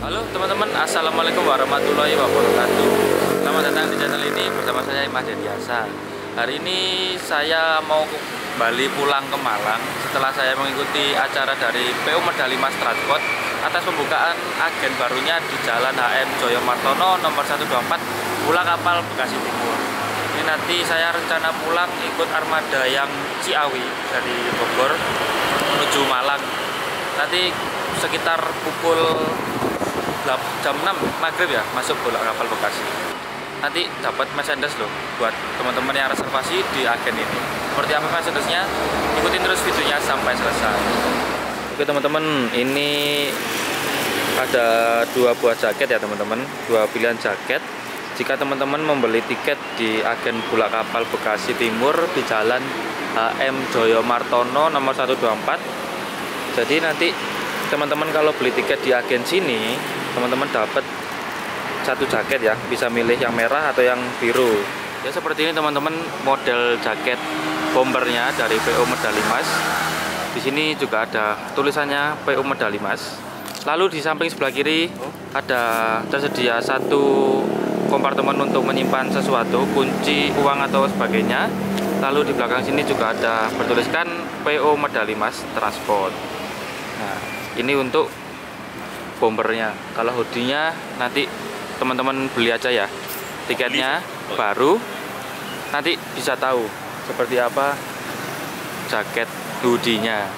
Halo teman-teman, assalamualaikum warahmatullahi wabarakatuh. Selamat datang di channel ini bersama saya I Made Adiyasa. Hari ini saya mau kembali pulang ke Malang setelah saya mengikuti acara dari PO Medali Mas Transport atas pembukaan agen barunya di Jalan HM Joyo Martono nomor 124 Bulak Kapal Bekasi Timur. Ini nanti saya rencana pulang ikut armada yang Ciawi dari Bogor menuju Malang. Nanti sekitar pukul jam 6 maghrib ya, masuk Bulak Kapal Bekasi. Nanti dapat merchandise loh buat teman-teman yang reservasi di agen ini. Seperti apa merchandise-nya? Ikutin terus videonya sampai selesai. Oke teman-teman, ini ada 2 buah jaket ya teman-teman, 2 pilihan jaket. Jika teman-teman membeli tiket di agen Bulak Kapal Bekasi Timur di Jalan HM Joyo Martono nomor 124. Jadi nanti teman-teman kalau beli tiket di agen sini, teman-teman dapat 1 jaket ya, bisa milih yang merah atau yang biru. Ya seperti ini teman-teman model jaket bombernya dari PO Medali Mas. Di sini juga ada tulisannya PO Medali Mas. Lalu di samping sebelah kiri ada tersedia 1 kompartemen untuk menyimpan sesuatu, kunci, uang atau sebagainya. Lalu di belakang sini juga ada bertuliskan PO Medali Mas Transport. Nah, ini untuk bombernya. Kalau hoodie-nya nanti teman-teman beli aja ya. Tiketnya baru nanti bisa tahu seperti apa jaket hoodie-nya.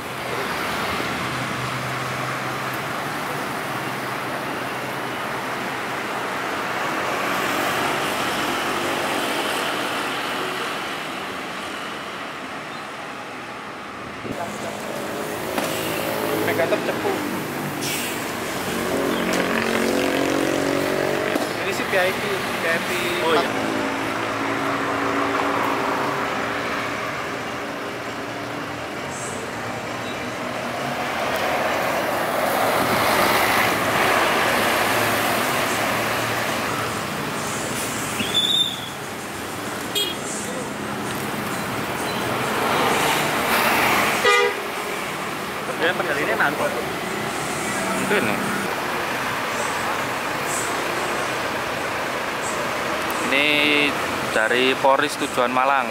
Ini sih VIP. Oh iya. Ini dari Polres tujuan Malang,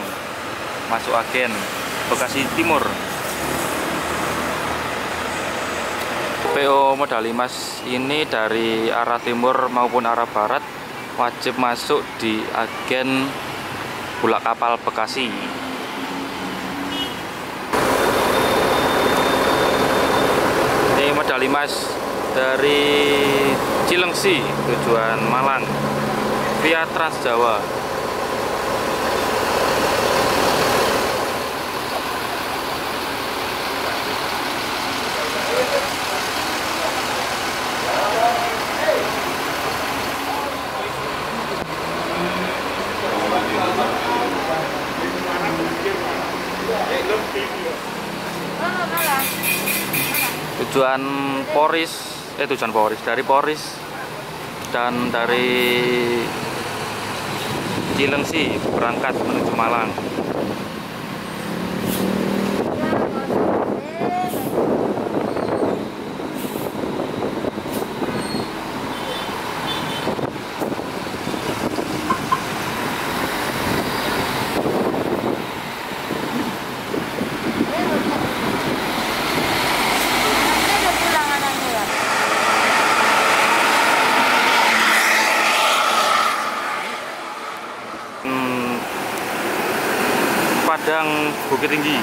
masuk agen Bekasi Timur. PO Medali Mas ini dari arah timur maupun arah barat wajib masuk di agen Bulak Kapal Bekasi. Ini Medali Mas dari Cileungsi tujuan Malang via Trans Jawa. Tujuan Polres dari Polres dan dari Cileungsi berangkat menuju Malang. Bukit Tinggi.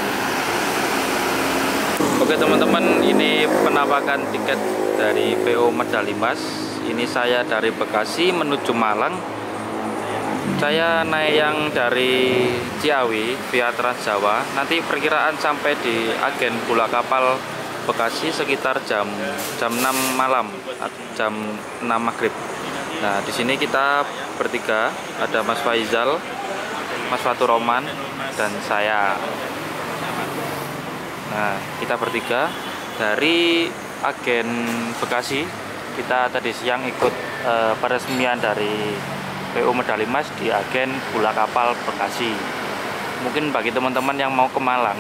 Oke teman-teman, ini penampakan tiket dari PO Medali Mas. Ini saya dari Bekasi menuju Malang. Saya naik yang dari Ciawi via Trans Jawa. Nanti perkiraan sampai di agen Bulak Kapal Bekasi sekitar jam 6 malam, jam 6 maghrib. Nah di sini kita bertiga, ada Mas Faizal, Mas Faturoman, dan saya. Nah, kita bertiga dari agen Bekasi. Kita tadi siang ikut peresmian dari PO Medali Mas di agen Bulak Kapal Bekasi. Mungkin bagi teman-teman yang mau ke Malang,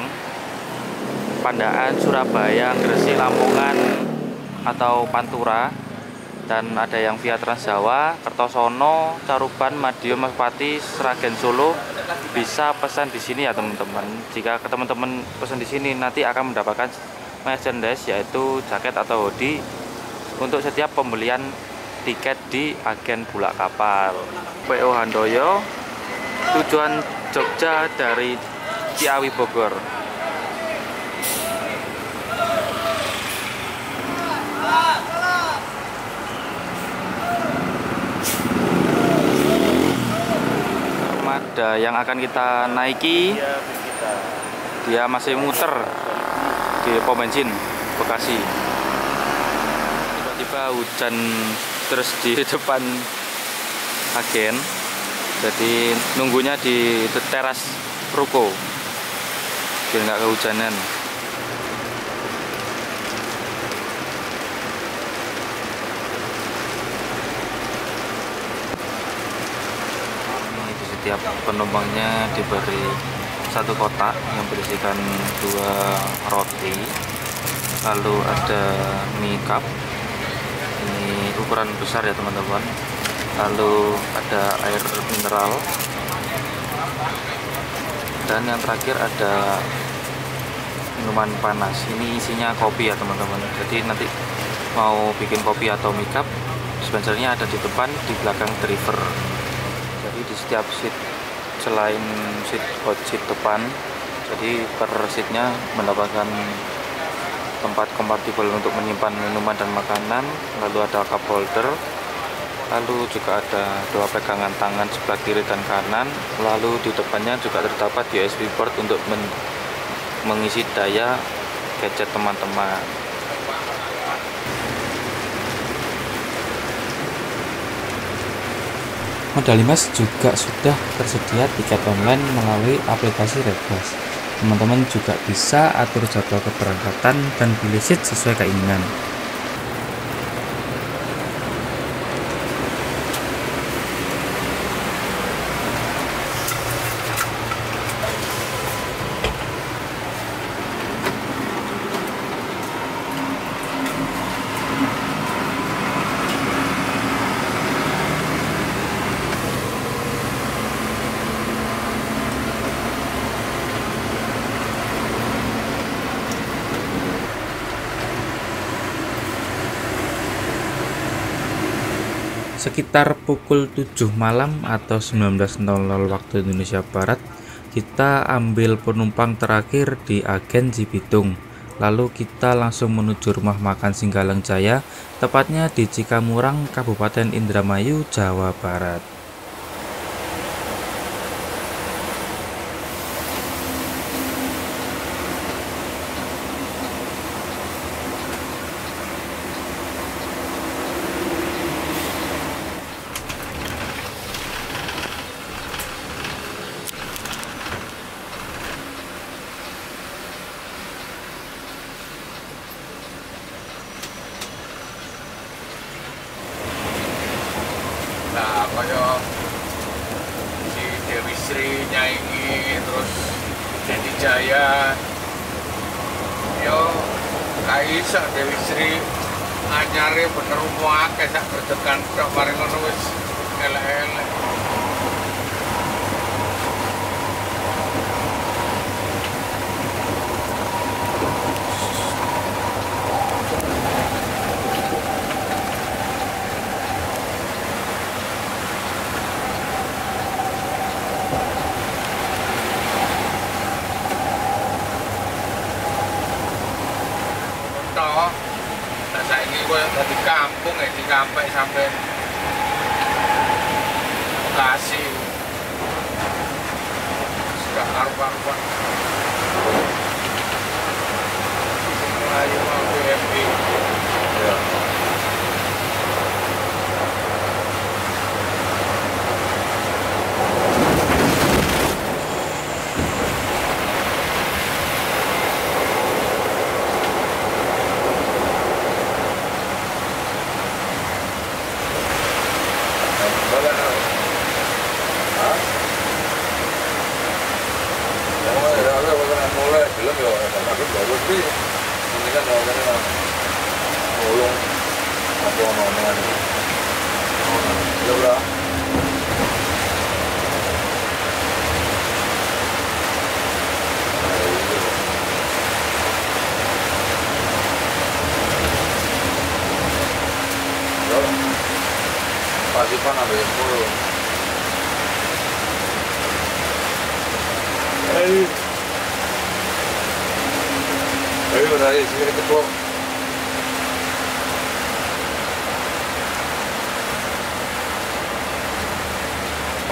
Pandaan, Surabaya, Gresik, Lamongan atau Pantura, dan ada yang via Trans Jawa, Kertosono, Caruban, Madiun, Maspati, Sragen, Solo, bisa pesan di sini ya teman-teman. Jika teman-teman pesan di sini nanti akan mendapatkan merchandise yaitu jaket atau hoodie untuk setiap pembelian tiket di agen Bulak Kapal. PO Handoyo tujuan Jogja dari Ciawi Bogor. ada yang akan kita naiki. Dia masih muter di pom bensin Bekasi. Tiba-tiba hujan terus di depan agen. Jadi nunggunya di teras ruko biar nggak kehujanan. Setiap penumpangnya diberi satu kotak yang berisikan 2 roti, lalu ada mie cup, ini ukuran besar ya teman-teman, lalu ada air mineral, dan yang terakhir ada minuman panas. Ini isinya kopi ya teman-teman, jadi nanti mau bikin kopi atau mie cup sebenarnya ada di depan, di belakang driver. Jadi di setiap seat, selain seat hot seat depan, jadi per seatnya mendapatkan tempat kompatibel untuk menyimpan minuman dan makanan, lalu ada cup holder, lalu juga ada 2 pegangan tangan sebelah kiri dan kanan, lalu di depannya juga terdapat USB port untuk mengisi daya gadget teman-teman. Medali Mas juga sudah tersedia tiket online melalui aplikasi RedBus. Teman-teman juga bisa atur jadwal keberangkatan dan pilih seat sesuai keinginan. Sekitar pukul 7 malam atau 19.00 waktu Indonesia Barat, kita ambil penumpang terakhir di agen Cibitung. Lalu kita langsung menuju Rumah Makan Singgalang Jaya, tepatnya di Cikamurang, Kabupaten Indramayu, Jawa Barat. Kayak si Dewi Sri nyanyi terus Dendi Jaya, yo kaisa Dewi Sri anyare bener rumah kayak berdekan tak bareng nulis elek-elek. Sampai Bekasi sudah karuan-karuan ayo aku happy ya.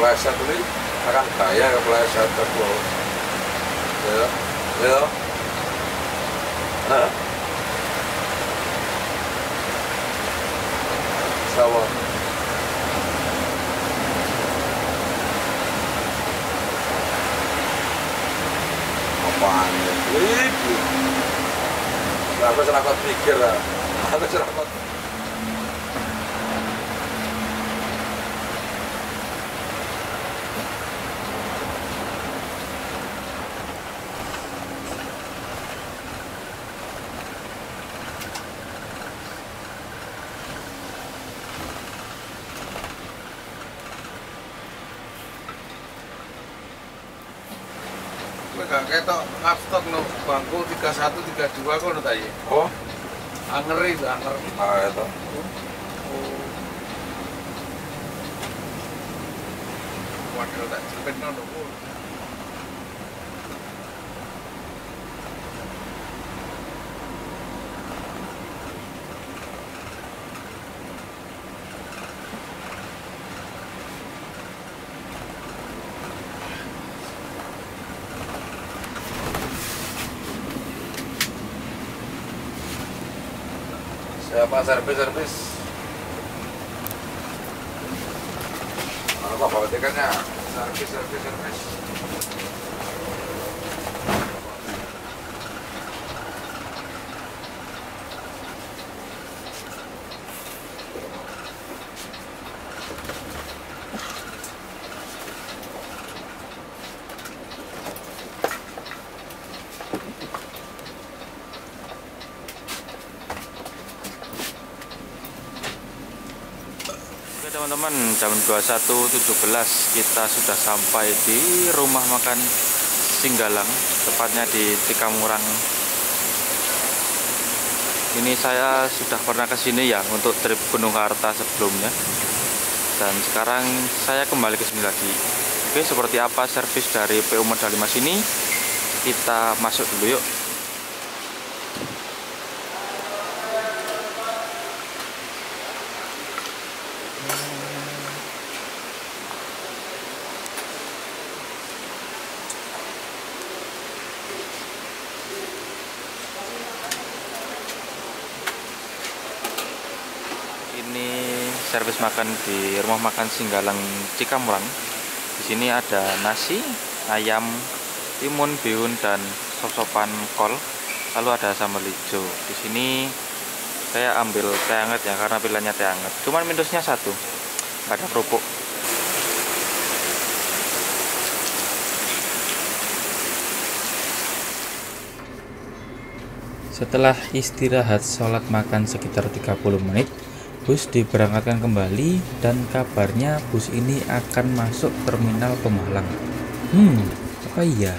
Pelajar dulu. akan kaya kepala saya terbuat. Ya, nah, sawo. Apaan ya? Ibu. Aku serakot pikir lah. Aku serakot. Ketok naftok no bangku 31 32 kono ta iki. Oh. Angeri to, anger. Ah ya to. Waduh tak cepet no. Pak servis mana bapak tekannya servis teman-teman. Jam 21.17 kita sudah sampai di Rumah Makan Singgalang, tepatnya di Cikamurang. Ini saya sudah pernah ke sini ya untuk trip Gunung Harta sebelumnya, dan sekarang saya kembali ke sini lagi. Oke, seperti apa servis dari PO Medali Mas ini, kita masuk dulu yuk. Servis makan di Rumah Makan Singgalang Cikamurang. Di sini ada nasi, ayam, timun, bihun, dan sop-sopan kol. Lalu ada sambal hijau. Di sini saya ambil teh anget ya, karena pilihannya teh anget. Cuman minusnya satu, nggak ada kerupuk. Setelah istirahat sholat makan sekitar 30 menit, bus diberangkatkan kembali dan kabarnya bus ini akan masuk terminal Pemalang. Apa iya?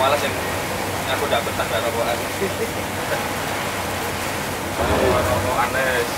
malas yang aku udah betah gak robohan. Robohan es.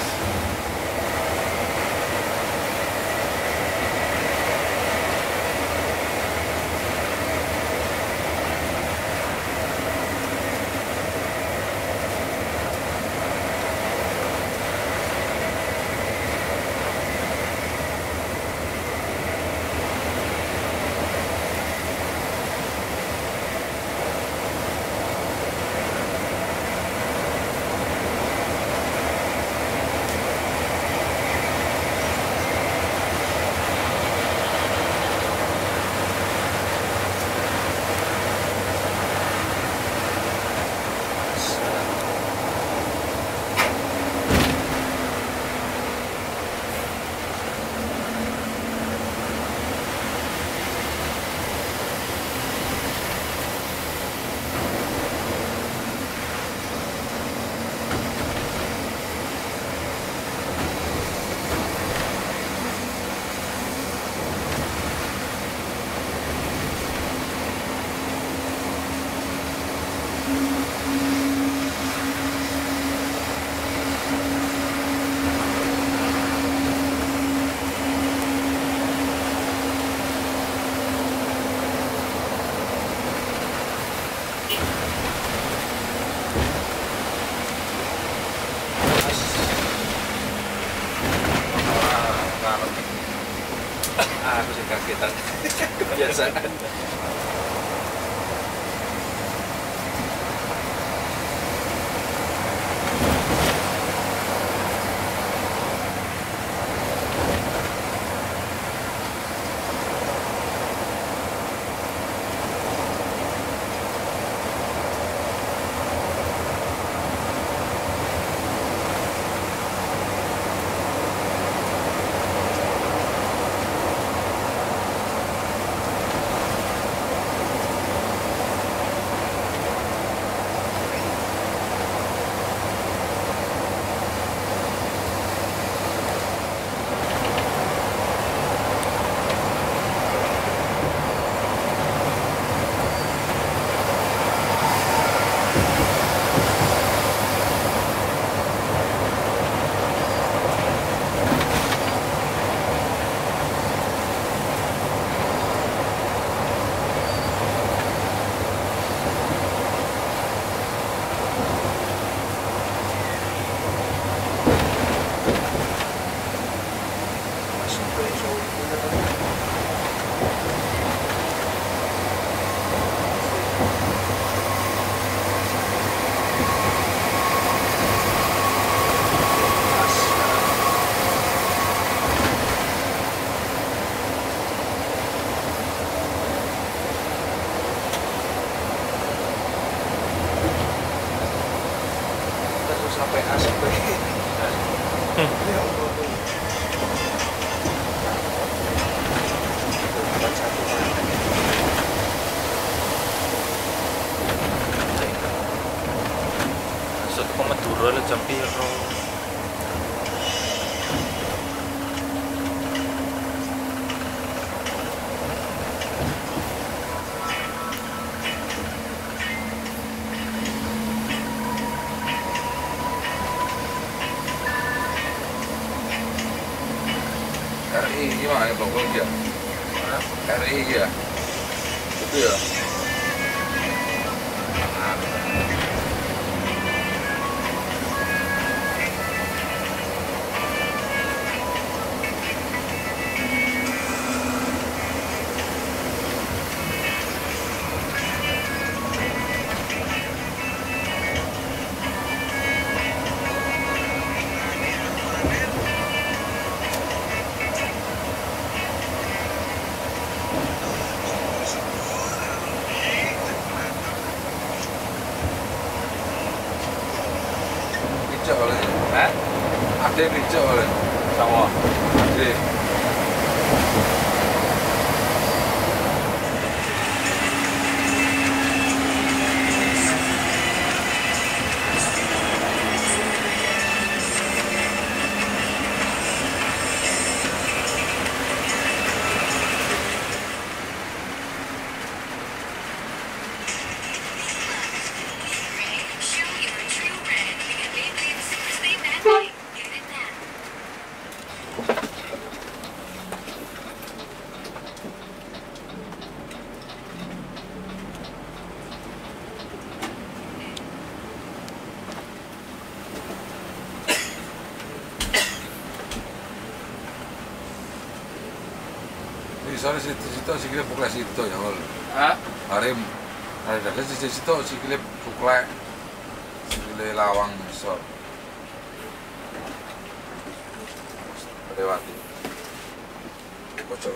Kebiasaan. sore situ sikile pukul situ ya ol. Hah? Arem. Arep ke situ sikile pukul sikile lawang sore. Lewati. Bocor.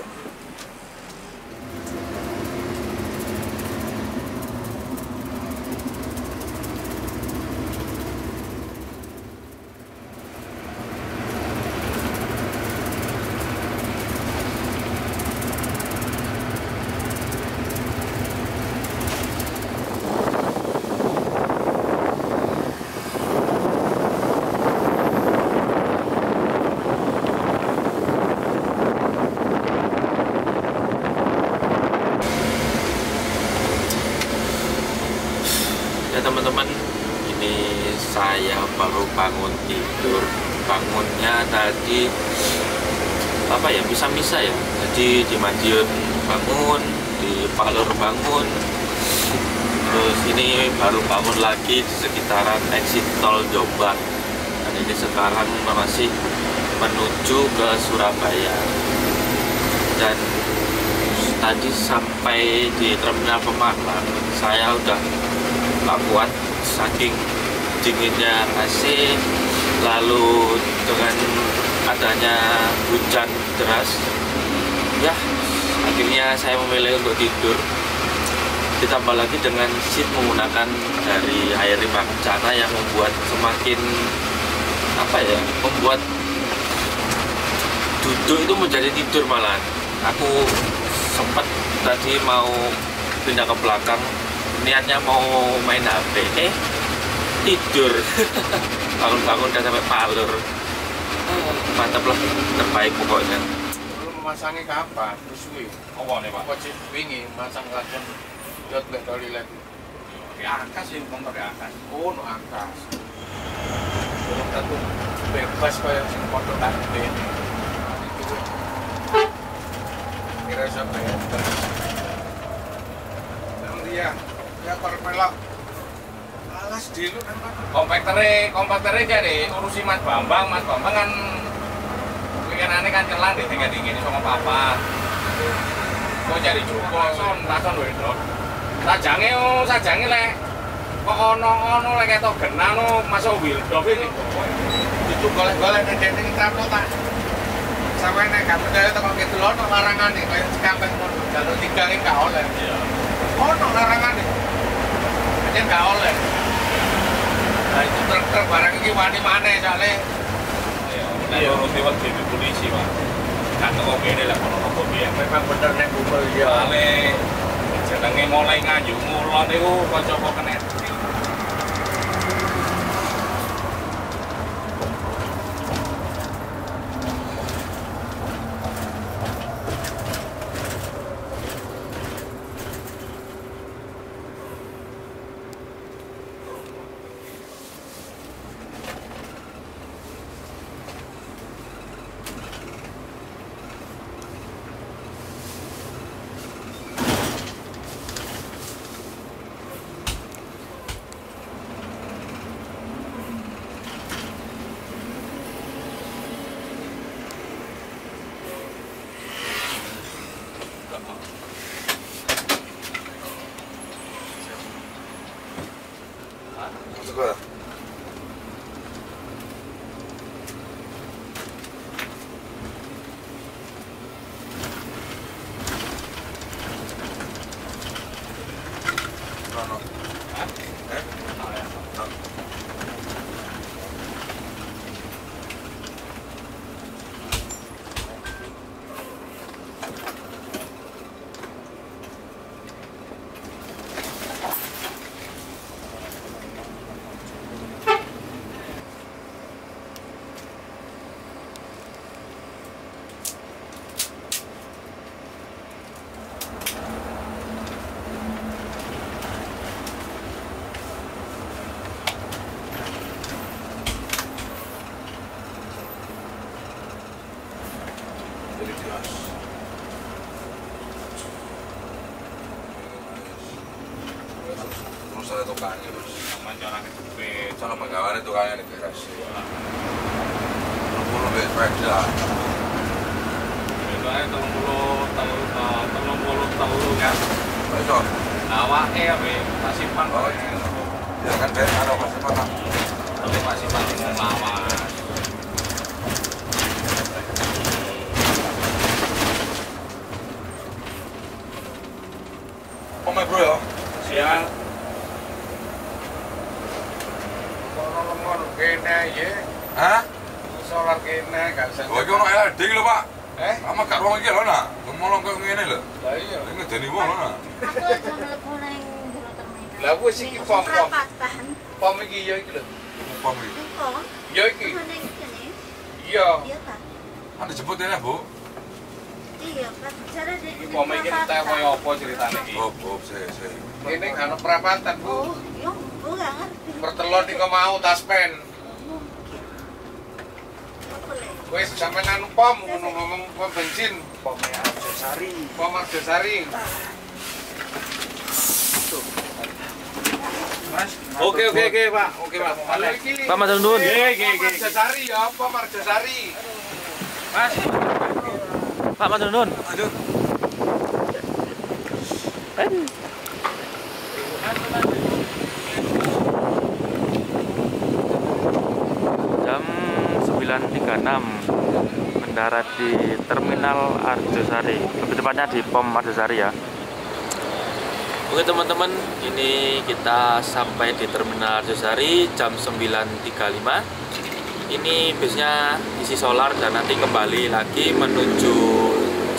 Teman-teman, ini saya baru bangun tidur, bangunnya tadi apa ya, bisa-bisa ya. Jadi di Madiun bangun, di Palur bangun, terus ini baru bangun lagi di sekitaran exit tol Jombang, dan ini sekarang masih menuju ke Surabaya. Dan tadi sampai di Terminal Pemalang saya udah nggak kuat, saking dinginnya AC, lalu dengan adanya hujan deras, ya akhirnya saya memilih untuk tidur. Ditambah lagi dengan seat menggunakan dari air limbah bencana yang membuat semakin apa ya, membuat duduk itu menjadi tidur malah. Aku sempat tadi mau pindah ke belakang, niatnya mau main HP, tidur. Bangun-bangun udah sampai Palur. Mantap lah, terbaik pokoknya. Lu memasangnya kapan? Terus gue apa nih Pak? Wajib wingi, masang kajen jod bedoli lagi. Di akas ya, ngomong di akas. Oh, no akas. Belum tentu bebas kayak si kodok tadi. Kira-kira sampai ya. Iya, ya perpelok alas dulu kan komputernya jadi urusi Mas Bambang kan pikirannya kan celan deh, tinggal dingin sama papa mau jadi Joko, langsung wedok sajangnya leh kok ono-ono leh ketok genang no masuk wildok ini itu goleh-goleh ngedenteng terap no tak sampai nekat menjadi toko gitu loh, no larangan nih kayak sekampeng pun jalur tigangin gak oleh ono larangan nih, aja nggak oleh. Nah itu truk-truk barang ini wani mana soalnya? Iya, lewat di polisi Pak. Jangan kopi ini lah, kalau kopi yang memang bener nih bubel ya. Soalnya jenenge mulai ngaju ngulon itu kau coba kenet. Ini telung puluh kan. Besok. Awak Pasipan. Oh iya. Ya kan dari kalau Pasipan. Tapi Pasipan itu lama. Omai bro ya. Siang. Orang-orang kena ya. Hah? Solar kena gak bisa. Oh itu ada LED lho Pak. Sama gak ruang ini lho nak. Ngomong kayak gini lho. Lah iya. Ini jadi wong lho nak. Aku aja nelfon yang dulu terminal. Lah aku sih pom-pom. Pom ini ya itu lho. Pom ini? Ya itu. Iya. Iya Pak. Anda jemput ini Bu? Iya Pak. Bicara dari ini pom ini kita kayak apa ceritanya ini? Bob, saya. Ini kan perapatan Bu. Oh iya, Bu gak ngerti. Pertelon ini kok mau taspen. Wes sampeyan pom ngomong pom bensin, pom Merjasari. Pom Merjasari. Mas. Oke, Pak. Oke, Pak. Pak matur nuwun. Nggih. Merjasari ya, pom Merjasari. Mas. Pak matur nuwun. Lanjut. Jam 9.36 mendarat di Terminal Arjosari, lebih tepatnya di Pom Arjosari ya. Oke teman-teman, ini kita sampai di Terminal Arjosari jam 9.35. Ini busnya isi solar dan nanti kembali lagi menuju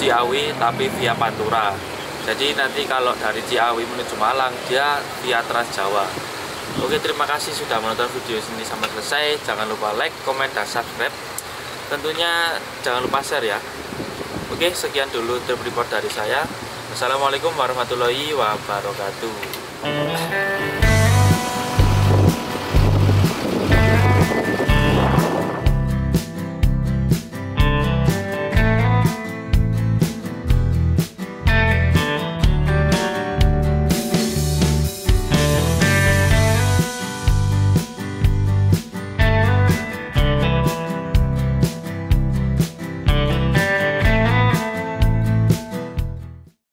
Ciawi tapi via Pantura. Jadi nanti kalau dari Ciawi menuju Malang dia via Trans Jawa. Oke, terima kasih sudah menonton video ini sampai selesai. Jangan lupa like, komen, dan subscribe. Tentunya jangan lupa share ya. Oke, sekian dulu trip report dari saya. Wassalamualaikum warahmatullahi wabarakatuh.